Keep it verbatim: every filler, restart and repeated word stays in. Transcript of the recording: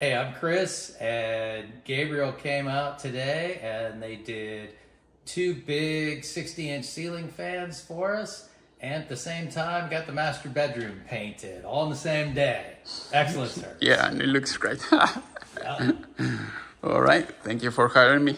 Hey, I'm Chris, and Gabriel came out today and they did two big sixty inch ceiling fans for us, and at the same time got the master bedroom painted all on the same day. Excellent service. Yeah, and it looks great. Yeah. All right, thank you for hiring me.